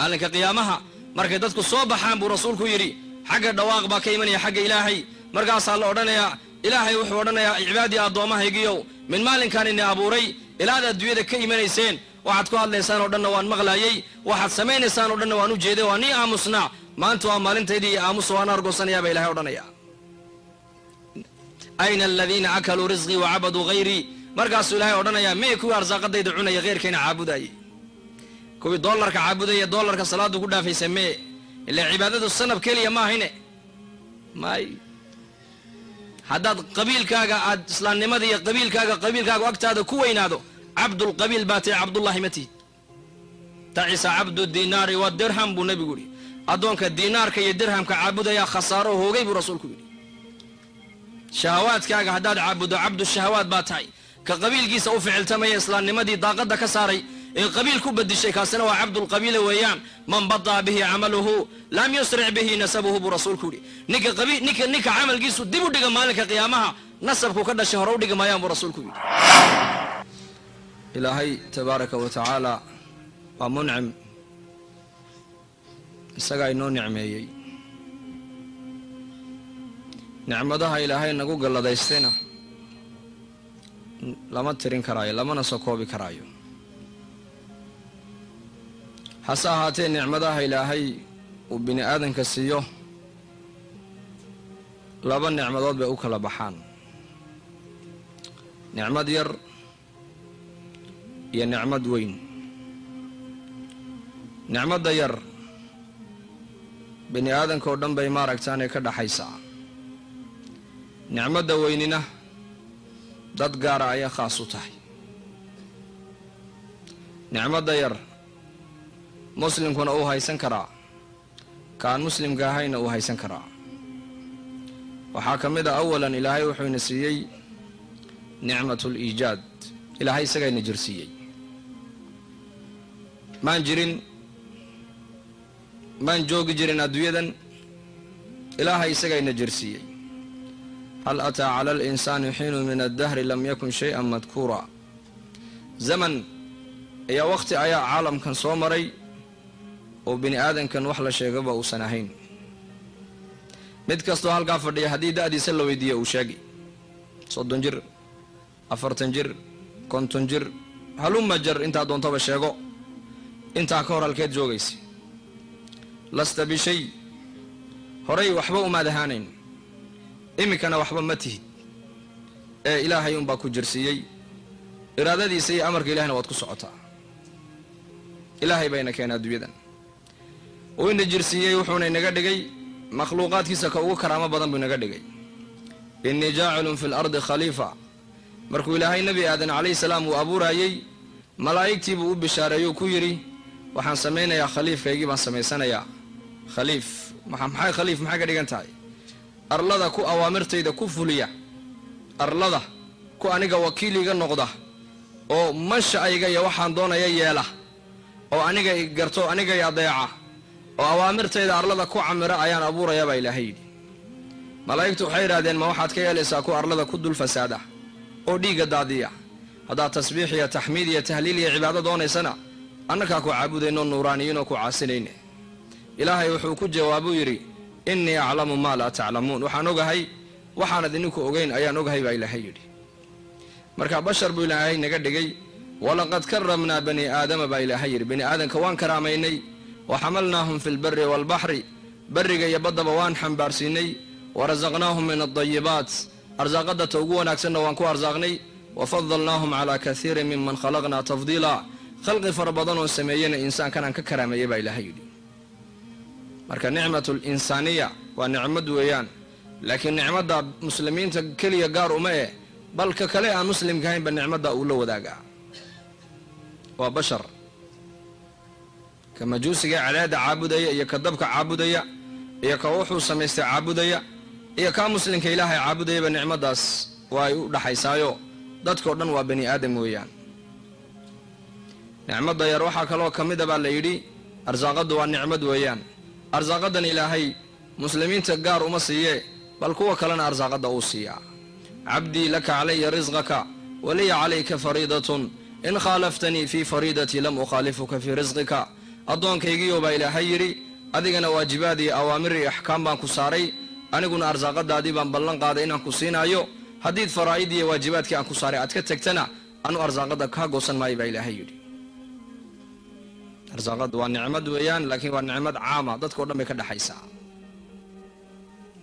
مالك قيامها مركي دادكو صوبحان بو رسولكو يري حق الدواق باكي مني حق إلهي مركا صال أردنيا إلهي وحوردنيا عبادي أدوامها يقيو من مالك كان إني أبوري إلا دا دوية كي مني سين وحد كوال لسان أردن وان مغلايي وحد سمين لسان أردن وانو جيدي واني آمسنا ما أنتو أمالين تيدي آمس وانا أرقصني يا بإلهي أردنيا أين الذين أكلوا رزقي وعبدوا غيري مركا سلاهي أردنيا ميكو أرزاقات يدعون غير كين عابداي كوي دولار كعبودية دولار كصلاة وكذا في سماء اللي عبادته السنة بكلية ما هنا ماي حداد قبيل كاجا عاد إسلام نمدي قبيل كاجا وقت هذا كوين هذا عبد القبيل باتي عبد الله متي تعيس عبد الدينار والدرهم بنبي قولي أدونك الدينار كي الدرهم كعبودية خساره هو جيب رسول كبير شهوات كاجا حداد عبد الشهوات باتي كقبيل جيس أو فعل تميز إسلام نمدي ضاقد كساري القبيل كبد الشيء كاسنا وعبد القبيل ويان من بطأ به عمله لم يسرع به نسبه برسول كوري نك قبيل نك عمل جيسو دبوا دق مالك قيامها نسبه كذا شهر ودق ما يام برسول كوري إلهي تبارك وتعالى ومنعم سجينون نعمي نعمتها إلهي نقول الله دايستنا لما ترين كراي لما نسقوا بكرايو حسا هاتين نعمدها إلهي وبني آدم كسيوه لابن نعمدات بأوك لبحان نعمد ير يا نعمد وين نعمد ير بني آدم كودن بيمارك تاني كده حيسا نعمد ويننا داد قارع يا خاصوتاي نعمد ير مسلم كون أو هاي سنكرا كان مسلم جاهين أو هاي سنكرا وحاكم إذا أولا إلهي وحين سيئي نعمة الإيجاد إلهي سجى نجرسيئي ما نجرين ما نجوج جرين أدويدا إلهي سجى نجرسيئي هل أتى على الإنسان حين من الدهر لم يكن شيئا مذكورا زمن يا وقت أيا عالم كان صومري وبني آدم كان وحلا شيغبا وسناهين مدكستو هالكا فردي حديد ادي سلوي دي وشاغي صدون جر افرتن جر كونتون جر هلوما جر انت دونتا بشيغو انت كورال كيد جوغيسي لست بشيء هوري وحبا وما دهانين امي كان وحبا متي الهي يوم باكو جرسيي ارادتي سي امرك الهنا واد كسوتا الهي بينك انا دويدا وين الجرسية يوحون إن جدّي مخلوقات كيسك أو كرامة بدن بنجدّي إني جاعل في الأرض خليفة مركو إلهي النبي آدم عليه السلام وأبو رايي ملايكتي بوب بشاريو كيري وحنسمينا يا خليفة يجيب حنسمينا يا خليف محمحي خليف محاجة دجنتاي أرلدا كو أوامرتي دا كو فليا أرلدا كو أنا جوكيلي جن نقضه أو مش أيجا يوحان دونا ييلا أو أنا جا جرتو أنا جا يضيعه وأوامرت إذا أرلدا كو عمراء أيان أبورا يا بإلهي ملايكتو حيرا دين ما واحد كيال إساكو أرلدا كدو الفسادة أو دي قدادية هذا تسبيح يا تحميد يا تهليل يا عبادة دوني سنة أنك أكو عبودين نورانيين وكو عاسلين إلهي وحوكو جوابو يري إني أعلم ما لا تعلمون وحانوغهي وحانا دينكو أغين أيانوغهي بإلهي مركا بشر بإلهي نقدقي ولقد كرمنا بني آدم بإلهي بني آدم كوان كراميني وحملناهم في البر والبحر برقا يبدا بوان حنبارسيني ورزقناهم من الطيبات أرزاقدا توقونا أكسنا وانكو أرزاقني وفضلناهم على كثير ممن خلقنا تفضيلا خلق فربضان وسميين إنسان كان ككرام يبا إلهي مركا نعمة الإنسانية ونعمة ويان لكن نعمة مسلمين تكلي يقاروا مايه بل ككلي مسلم كاين بالنعمة أولو ذاقا وبشر كما جوسي على دا عبودية يا كذبك عبودية يا كوحو سميست عبودية يا كمسلم كإلهي عبودية بنعمة داس وايو دا حيسايو دات كوردن وبني آدم ويان نعمة دا يروحا كلو كميدا بالليلي أرزاقد والنعمة ويان أرزاقدا إلهي مسلمين تجار ومسيح بل كوا كلنا أرزاقد أوصيا عبدي لك علي رزقك ولي عليك فريضة إن خالفتني في فريضتي لم أخالفك في رزقك addoonkaygiiyo baa ilaahay yiri adigana waajibaadii awaamirri ahkaam baan ku saaray aniguna arsaaqadaadii baan ballan qaaday inaan ku siinaayo hadii faraaidii waajibaadkii aan ku saaray aad ka tagtana anu arsaaqada ka goosan maay baa ilaahay yiri arsaaqad waa nicmad weeyaan laakiin waa nicmad caama dadka oo dhan ay ka dhaxaysaa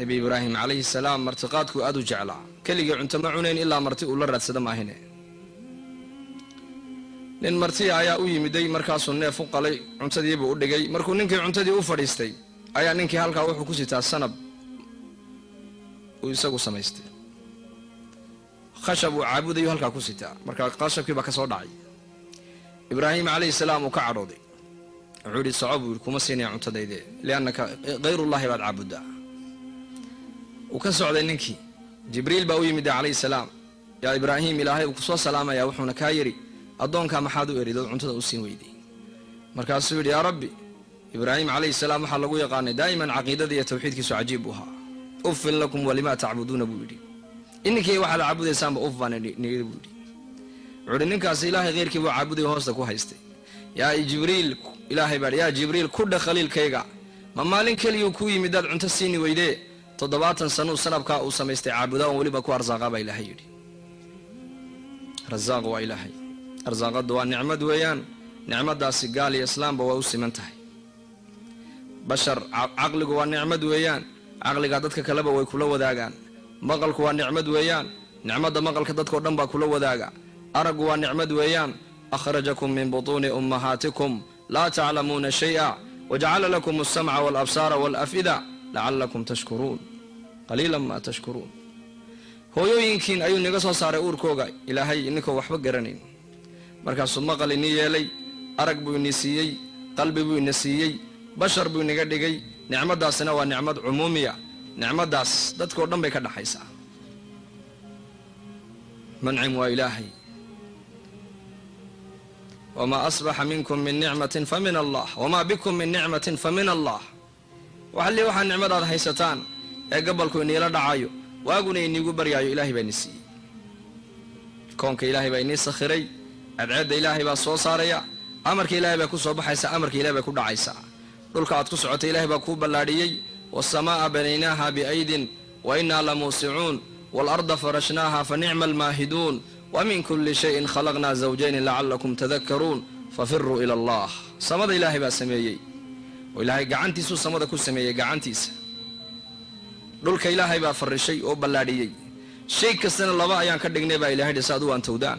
نبي إبراهيم عليه السلام مرتقاتك أدو جعلا كلي عنت معونين إلا مرتي أول رد سدما هنا لأن مرتي عيا أوي مدي مركز النافق علي عنت دي بقول لجاي مركون إنك عنت دي أوفرستي عيا إنك هالك أروح كوسي تاسنب ويساقو سماستي خشب وعبود يهالك كوسي تا مركز قاشب كي بكسر داعي إبراهيم عليه السلام وكعرضي عود الصعب والكمسين عنت دي لأنك غير الله بعد عبده وكسر على إنك جبريل باوي مدى عليه السلام يا إبراهيم إلهي وكسر سلامة يا وحنا كايري أضون كام حادو يريد عنده أوسين ويدي مركز سوري يا ربي إبراهيم عليه السلام حلقوا يقاني دائما عقيدة ذي التوحيد كسر عجيبها أوف لكم ولما تعبدون بودي إنك هي واحد عبود سام أوف أنا نيجي بودي على إنك إلهي غير كي وعبود يهوستك وهايستي يا جبريل إلهي بار يا جبريل كل خليل كيجا ما مالين كل يوكوي مدى عنده سين ويدي تضباطا سنو سنبكا أو سميستي عابدا وليبا كو أرزاقا با إلهي يولي رزاق وا إلهي أرزاقا دوا نعمة دويان نعمة دا سيقالي إسلام با ووسي منتهي بشر عقلق وا نعمة دويان عقلقا دادك كلبا ويكولو وداقان مغلق وا نعمة دويان نعمة دا مغلق دادك ودنبا كولو وداقا أرق وا نعمة دويان أخرجكم من بطون أمهاتكم لا تعلمون شيئا وجعل لكم السمع والأبصار والأفئدة لعلكم تشكرون قليلا ما تشكرون هو يمكن أيون نقص صار أور كوجا إلى هاي إنكم وحب جرنين مركز سماق لني لي أرق بنسيي قلب بنسيي بشر بنقدجي نعمة داسنا ونعمة عمومية نعمة داس دتكور دم بكرة حيسا منعم وإلهي وما أصبح منكم من نعمة فمن الله وما بكم من نعمة فمن الله وحلي وحن نعمد على حيستان قبلكم إني لا دعايو وأقول إني قبريايو إلهي بينسي كونك إلهي بينسي خيري أبعد إلهي بصو صاريا أمرك إلهي بكو صوب حيسا أمرك إلهي بكو دعايسا للك أتكسعت إلهي بكو بلاديي والسماء بنيناها بأيد وإنا لموسعون والأرض فرشناها فنعم الماهدون ومن كل شيء خلقنا زوجين لعلكم تذكرون ففروا إلى الله صمد إلهي بسميي وإلهي قعنتيس وصمد كل سمية قعنتيس لولك إلهي بافر الشيء وبلادي شيء كسن الله بقى ينكر دقنبا إلهي دسادو أنت ودان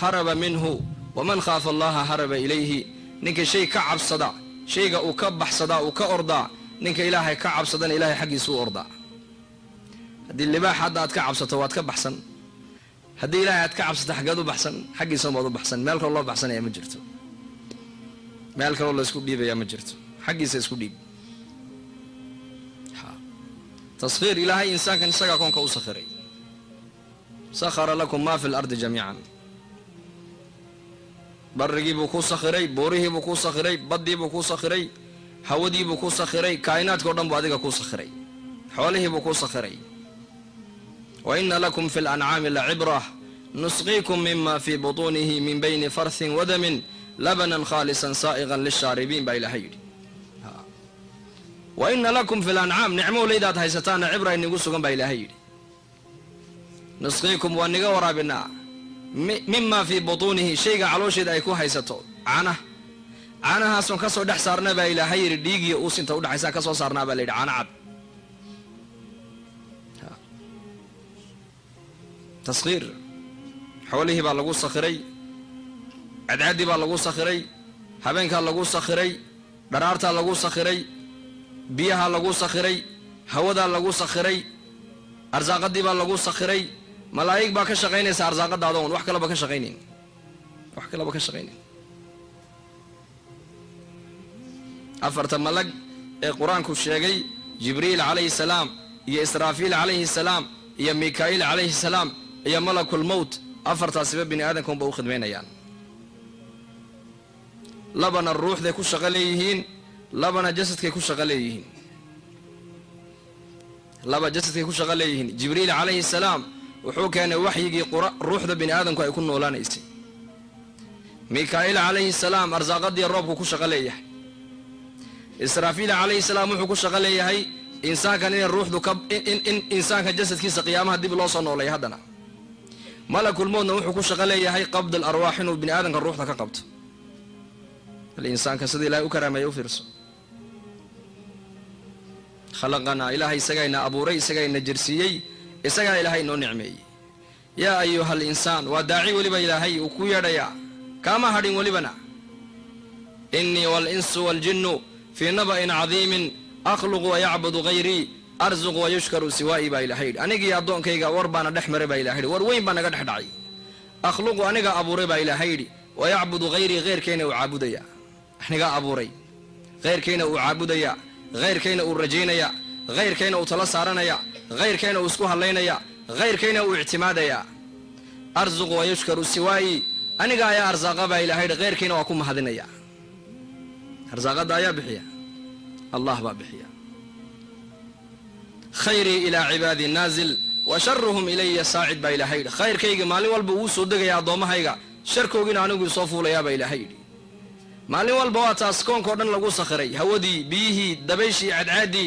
هرب منه ومن خاف الله هرب إليه نك شيء كعب صدا شيء أكبح صدا وكأرضى نك إله كعب صدا إله حق سو أرضى هدي اللي باح هذا كعب صدا واتكبح صن هدي إله كعب صدا حقده بحسن حق سماه بحسن مالك الله بحسن يا مجرته مالك الله اسكو ديبا يا مجرت حقي اسكو ديب تصغير الهي انسان كان سغا كون كو سخري سخر لكم ما في الارض جميعا برغي بو كو سخري بوري بو كو سخري بدي بو كو سخري هودي بو كو سخري كائنات كو دن بو اديغا كو سخري حوله بو كو سخري وان لكم في الانعام لعبره نسقيكم مما في بطونه من بين فرث ودم لبنا خالصا سائغا للشاربين با إلهي وإن لكم في الأنعام نعموا ليدات هيستان عبرة إن يقصكم با إلهي نسقيكم وأنقى ورابنا مما في بطونه شيء علوش إذا يكون هيستو عنا هاسون كسو دح صارنا با إلهي ديقي أوسين تود حيسا كسو صارنا با ليد عنا عب تصغير حوله بالقوص صخري عدعدي با لغو سخري حبينكا لغو سخري درارتا لغو سخري بيها لغو سخري هودا لغو سخري أرزاقدي با لغو سخري ملايك با كشغيني سأرزاقد دادون وحكلا با كشغينين أفرت ملك القرآن كشجعي جبريل عليه السلام يا إسرافيل عليه السلام يا ميكائيل عليه السلام يا ملك الموت أفرت سبب بني آدم كون بأخذ مينا يعني لبن الروح ذا كشغليهين لبن جسد كشغليهين لبن جسد كشغليهين جبريل عليه السلام وحو كان وحي روح ذا بني آدم كون يكون نولان إيسي ميكائيل عليه السلام أرزاقدي الرب كشغليه إسرافيل عليه السلام وحو كشغليه هاي إنسان كان الروح ذا إنسان كان جسد كيس قيامها دي بلوصة نولي هدنا ملك الموت نوحو كشغليه هاي قبض الأرواح وبني آدم كان روح ذا كقبض الإنسان كسدي لا أكرم يوفرس خلقنا إلهي سجينا أبو ري سجينا جرسيي سجى إلهي نون نعمي يا أيها الإنسان وداعي ولب إلهي وكويا ريا كما هرين ولبنا إني والإنس والجن في نبأ عظيم أخلق ويعبد غيري أرزق ويشكر سواي بإلهي أنا جي أدون كيجا وربنا دحمر بإلهي وروين بنا قد حدعي أخلق أنا جا أبو ري بإلهي ويعبد غير كينا وعبوديا احنا جا أبو ري غير كينا وعبوديا غير كينا ورجينا غير كينا وتلصارنا غير كينا وسكوها لينا غير كينا واعتماديا أرزق ويشكر سواي أنا جا يا أرزاق بإلهي غير كينا وأكون مهدنيا أرزاق دايا بحيا الله بحيا خيري إلى عبادي النازل وشرهم إلي ساعد بإلهي خير كيجي مالي والبوس ودقي يا ضمهيجا شركوغين عنو صوفو ليا بإلهي مالي والبواتا سكون كوردن لغو سخري هودي بيهي دبيشي عدعادي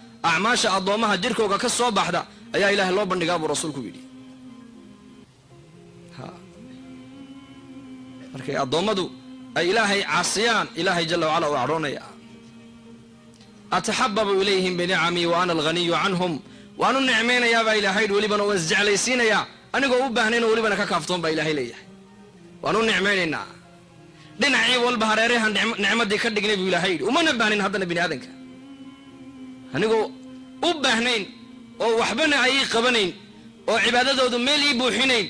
أعماش أضومها جركوكا كسو بحدا يا إله الله بنقاب رسولك بيدي ها مركي أضومدو أي إلهي عصيان إلهي جل وعلا وعروني أتحبب إليهم بنعمي وأنا الغني عنهم وأنا النعمين يا با إلهي ولبنا وزجعليسين يا أنا قوبهنين ولبنا ككافتون با إلهي ليه وأنا النعمين دنعي والبهريرها نعمة دي كدق نبي إلهي وما نبهنين هذا نبي آدمك هنقول أبهنين أو وحبنا أي قبنين أو عبادته ودميلي بوحنين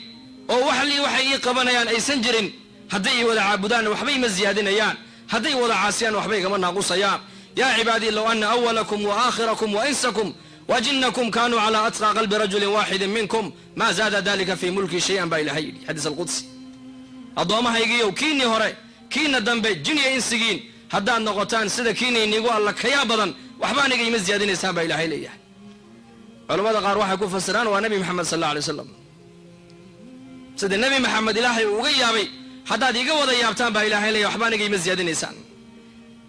أو وحلي وحي قبنيان أي سنجرين هدي ولا عبدان وحبي مزيادين أيان هدي ولا عاسيان وحبي كمان ناقوس أيام يا عبادي لو أن أولكم وآخركم وإنسكم وجنكم كانوا على أتقى قلب رجل واحد منكم ما زاد ذلك في ملكي شيئا بإلهي حديث القدسي أضوامها يجي وكيني هراي كينا دنبي جنيا إنسجين هدا النقطان سدا كيني نقول الله كيا بدن وحباني جي مزيادين إسحاب إلى هيلية علماء قال واحد يكون فسران ونبي محمد صلى الله عليه وسلم سيد النبي محمد إلهي وغيابي هدا ديجا وذا يابتان بإلى هيلية وحباني جي مزيادين إنسان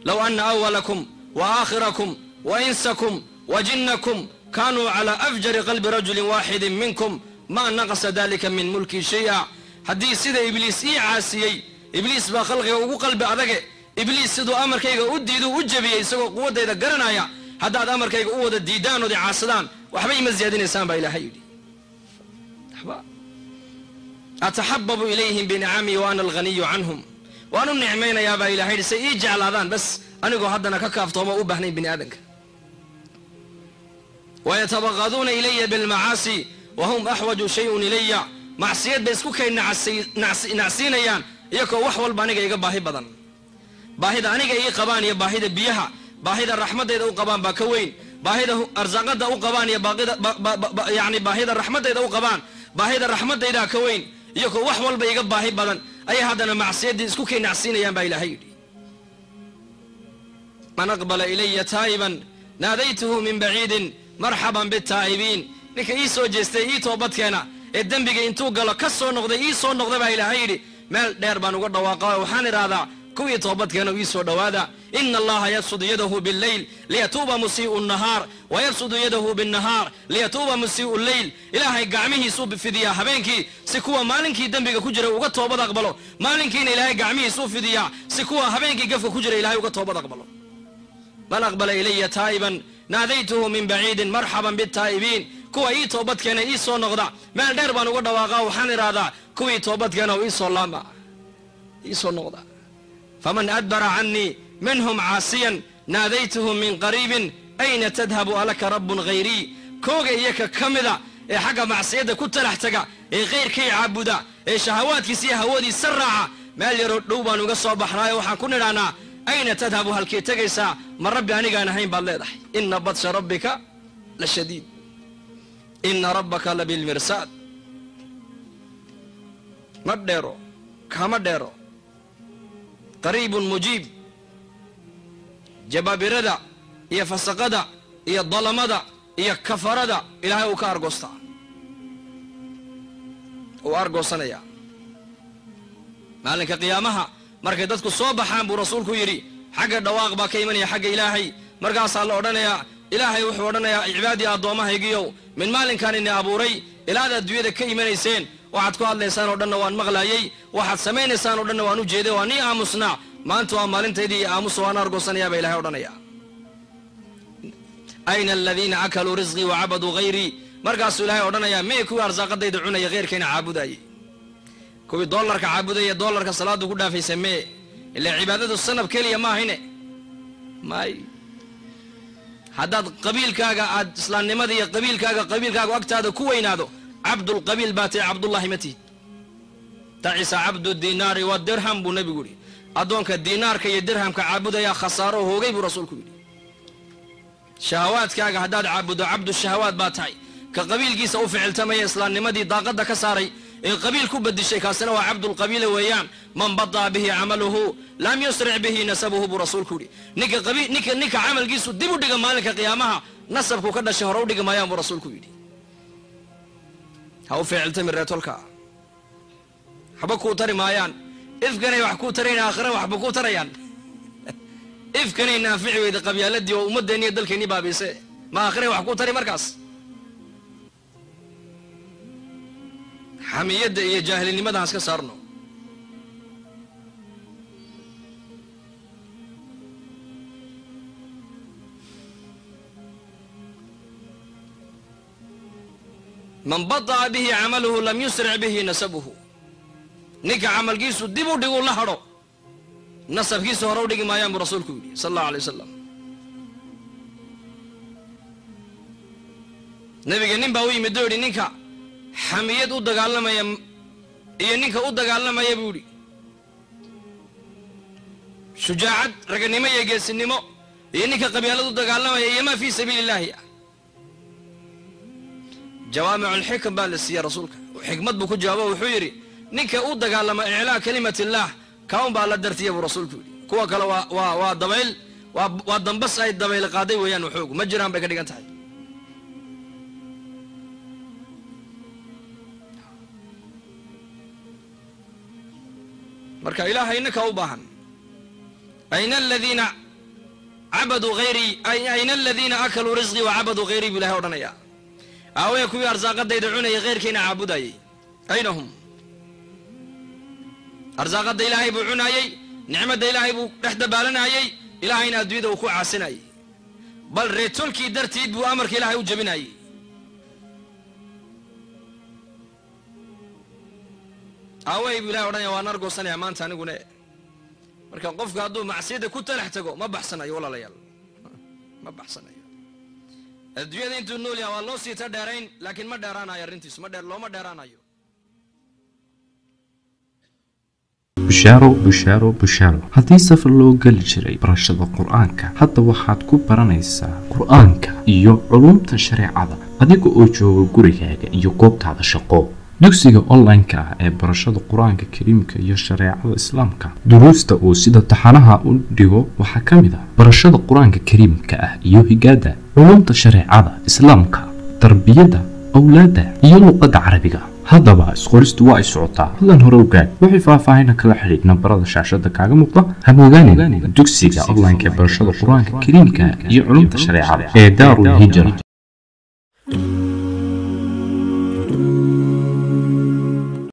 لو أن أولكم وآخركم وإنسكم وجنكم كانوا على أفجر قلب رجل واحد منكم ما نقص ذلك من ملكي شيئا هدي سيدا إبليس إي عاسيي إبليس با خلقه وقو قلب عدك إبليس سدو أمر كيغا أديدو أجبيه إساقو قوة ديدا قرنايا هداد أمر كيغا أودا ديدان ودي عاصدان وحبي مزيادين إنسان با إلهي ودي أحبا أتحبب إليهم بنعمي وأنا الغني عنهم وأنا النعمين يا با إلهي سيجعل هذان بس أنقو حدنا ككافتوما أبهنين بني آدنك ويتبغضون إلي بالمعاصي وهم أحوج شيء إلي معصيات بيسكوكي نعسين أيان يكو وحول بانيك يجا باهي بدن باهي ده أنيك يجا قبان يا باهي ده بيها باهي ده الرحمة ده قبان باكوين باهي ده أرزاق ده قبان يا باهي ده يعني باهي ده الرحمة ده قبان باهي ده الرحمة ده كوين يكو وحول بيجا باهي بدن أي هذا المعصيات بيسكوكي نعسين أيان بإلهي من أقبل إلي تائبا ناديته من بعيد مرحبا بالتائبين لك إيسو جستي إيتو بطكينا الدم بيجي انتو قالوا كسو نقضي إيسو نقضي بإلهي مال دير بانو قد واقعه وحان رادا كوي توبت كانوا يسود وادا إن الله يبسط يده بالليل ليتوب مسيء النهار ويبسط يده بالنهار ليتوب مسيء الليل إلهي قعميه سوب في ديا حبينكي سكوا مالنكي دنبك كجرة وقد توبت أقبله مالنكي إلهي قعميه سوب في ديا سكوا حبينكي قفك كجرة إلهي وقد توبت أقبله بل أقبل إلي تائبا ناديته من بعيد مرحبا بالتائبين. كوي توبت كان إيسو نغدا ما دربان وقدا وغاو حاني رادا كوي توبت كان إيسو لاما إيسو نغدا. فمن أدبر عني منهم عاصيا ناديته من قريب أين تذهب ألك رب غيري. كوغا إيكا كمدا إي حقا معصيدا كتا لحتقا إي غير كي عبدا إي شهوات كيسي هوادي سرعا ما اللي ردوبا نقصوا بحرايا وحا كنا لنا أين تذهب هالكي تقيسا من ربي أنيقا نهين بالله. إن بطش ربك لشديد إن ربك لبالمرصاد. مديرو كما ديرو قريب مجيب جبابردا يا فسقدا يا ظلمدا يا كفردا إلهي وكارغوستا وارغوسنا يا مالك قيامها مركي دادكو صوبحان بو رسولكو يري حق الدواق با كيمن يا حق إلهي مركا صال أورانيا إلهي وحو أورانيا عبادي أدومها يجيو من مالك كان إني أبوري إلى هذا الدوية كيمن يسين وحد كو الله إنسان أورانيا وأن مغلايي وحد سمين إنسان أورانيا وأن جيدي وأني أمسنا ما أنتوا مالين تيدي أمس وأنا أرغوسنا يا بإلهي أورانيا. أين الذين أكلوا رزقي وعبدوا غيري مركا سؤالها أورانيا ميكو أرزاق ديد عوني غير كين عبودي كوي دولار كعبودي دولار كصلاة كلها في سمي اللي عبادته الصنب كلية ما هنا ماي حداد قبيل كاغا اسلام نمدي قبيل كاغا وقت هذا كوين هذا عبد القبيل باتي عبد الله متي تعيس عبد الدينار والدرهم بو نبي قولي أدونك الدينار كي الدرهم كعبودي خساره هو غيب رسول كوي شهوات كاغا حداد عبد الشهوات باتي كقبيل كيس أو فعل تمي اسلام نمدي ضاقد كساري القبيل كبد الشيخ هو عبد القبيل ويام من بطأ به عمله لم يسرع به نسبه برسول كوري نك قبيل نك عمل قيسو دبو دقا مالك قيامها نسبك كدا شهرو دقا ما يام برسول كوري هاو فعل تمر راتولكا حبكو تري مايان إذ كان يحكو ترين آخره وحبكو تريان إذ كان ينافع وإذا قبيالات دي ومدني يدلك نبابي سي ما آخره وحكو تري مركز حميد يا جاهلين لماذا هاسك صارنو من بطأ به عمله لم يسرع به نسبه نك عمل قيسو ديبو ديقو لحرو نسب قيسو هرو ديقو ما يام رسولك صلى الله عليه وسلم نبيك نمباوي مدوري نكا حميد ودغالمايا iyo ninka u dagaalamaya buuri shujaacad raganimo iyo geesinimo iyo ninka qabiilada u dagaalamaya iyo ma fi sabiilillaah. jawaami'ul hikam bal siya rasuulka xikmad buu ku jawaabo wuxuu yiri ninka u dagaalama iclaa kalimatillah kaun baa la dartiya rasuulku kuwa kala waa dabayl waa dambas ay dabayl qaaday weeyaan wuxuu ma jiraan bay ka dhigan tahay. مركا إلهي إنك أوباهم. أين الذين عبدوا غيري أين الذين أكلوا رزقي وعبدوا غيري بالله ورنيا أو يكوي أرزاق دي دعوني غير كينا عبودي أين هم أرزاق دي إلهي بعناي نعمة دي إلهي بحد بالناي إلهي نادويد وكوع سناي بل ريتولكي درتي بو أمرك إلهي وجبناي. أوي بلا وراني وأنا أرجو سنة أمان تاني قناة مركب قف قادو مع سيدة كنت نحتاجه ما بحسنا يلا لا يلا ما بحسنا يلا الدنيا دي أنتوا نقول يا والله سيتا دارين لكن ما دارانا يا رنتيس ما دار لو ما دارانا يو بشارو هذه سفر لو قال شري برشد القرآنك حتى واحد كوب برانيسا قرآنك يو علوم تشريع هذا هذيك أوجو قريه يكوب هذا شقو dugsiga online-ka ee barashada Quraanka Kariimka iyo shariicada Islaamka duruusta oo sida taxanaha u dhigo waxa kamid ah barashada Quraanka Kariimka ah iyo higaada culumta shariicada Islaamka tarbiyada awlaada iyo luqadda Carabiga hadaba isqoristu waa socota hadan hore u gaad wixii faahfaahin kala xiriir nambarada shaashada kaaga muuqda ha moogaanina dugsiga online-ka barashada Quraanka Kariimka iyo culumta shariicada ee Daarul Hijra